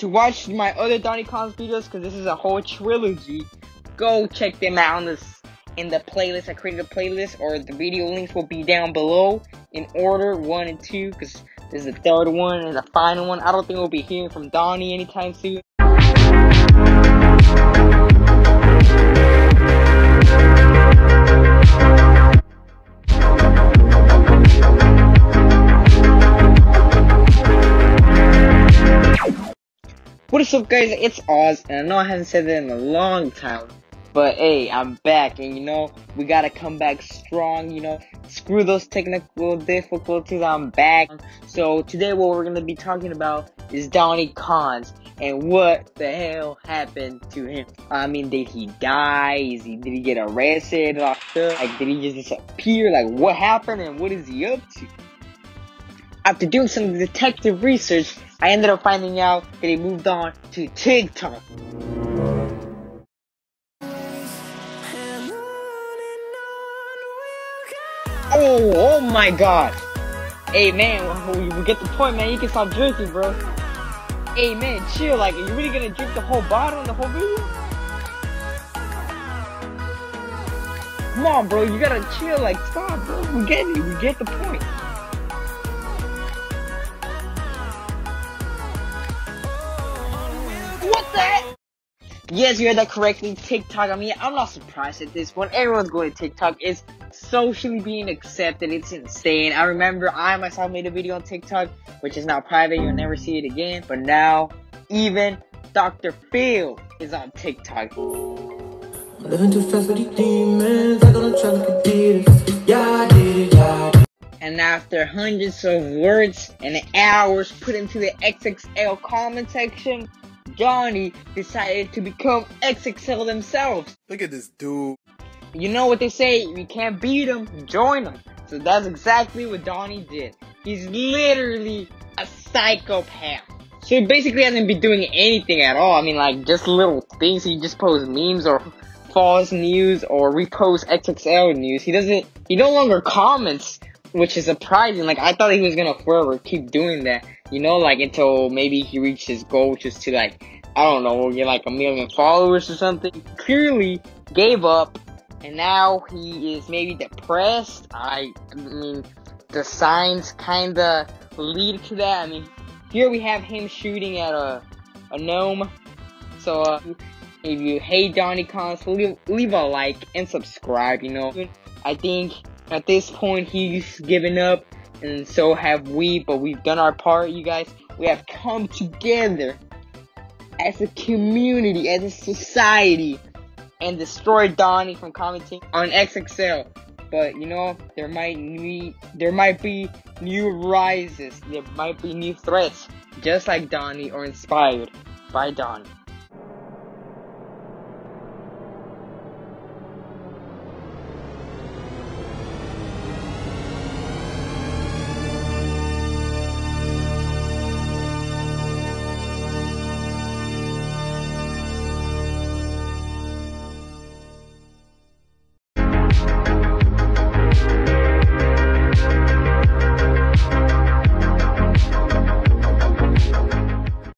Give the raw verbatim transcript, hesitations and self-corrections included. to watch my other Donny Konzz videos, because this is a whole trilogy, go check them out on this, in the playlist. I created a playlist, or the video links will be down below in order one and two, because this is the third one and the final one. I don't think we'll be hearing from Donny anytime soon. What is up, guys? It's Oz, and I know I haven't said that in a long time, but hey, I'm back, and you know, we gotta come back strong, you know, screw those technical difficulties, I'm back. So today what we're gonna be talking about is Donny Konzz, and what the hell happened to him. I mean, did he die? Is he, did he get arrested, locked up? Like, did he just disappear? Like, what happened, and what is he up to? After doing some detective research, I ended up finding out that he moved on to TikTok. Oh, oh my god. Hey man, we get the point, man. You can stop drinking, bro. Hey man, chill. Like, are you really gonna drink the whole bottle in the whole video? Come on, bro. You gotta chill. Like, stop, bro. We get it. We get the point. That? Yes, you heard that correctly. TikTok. I mean, I'm not surprised at this point. Everyone's going to TikTok. It's socially being accepted. It's insane. I remember I myself made a video on TikTok, which is now private. You'll never see it again. But now, even Doctor Phil is on TikTok. Living too fast with these demons. I'm gonna try to get this. Yeah, I did, yeah. And after hundreds of words and hours put into the X X L comment section, Donny decided to become X X L themselves. Look at this dude. You know what they say, you can't beat him, join him. So that's exactly what Donny did. He's literally a psychopath. So he basically hasn't been doing anything at all. I mean, like, just little things. He just posts memes or false news or reposts X X L news. He doesn't, he no longer comments, which is surprising. Like, I thought he was gonna forever keep doing that, you know, like, until maybe he reached his goal, which is to, like, I don't know, get like a million followers or something. He clearly gave up, and now he is maybe depressed. I, I mean, the signs kinda lead to that. I mean, here we have him shooting at a, a gnome. So, uh, if you hate Donny Konzz, leave, leave a like and subscribe, you know. I think at this point, he's given up, and so have we, but we've done our part, you guys. We have come together as a community, as a society, and destroyed Donny from commenting on X X L. But, you know, there might be, there might be new rises, there might be new threats, just like Donny, or inspired by Donny.